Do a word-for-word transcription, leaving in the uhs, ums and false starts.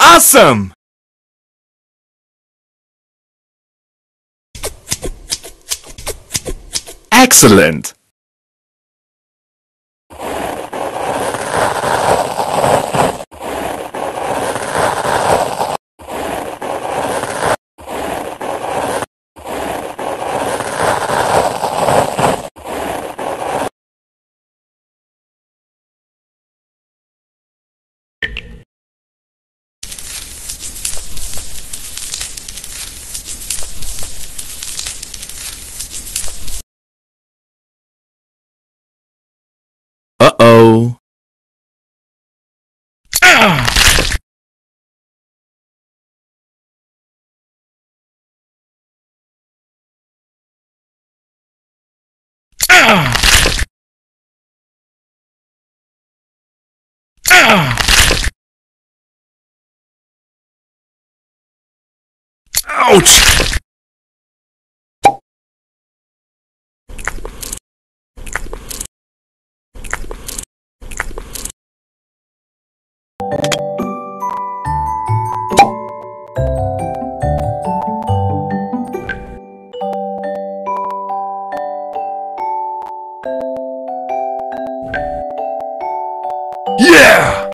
Awesome! Excellent! Uh-oh. Ah! Ah! Ah! Ouch! Yeah!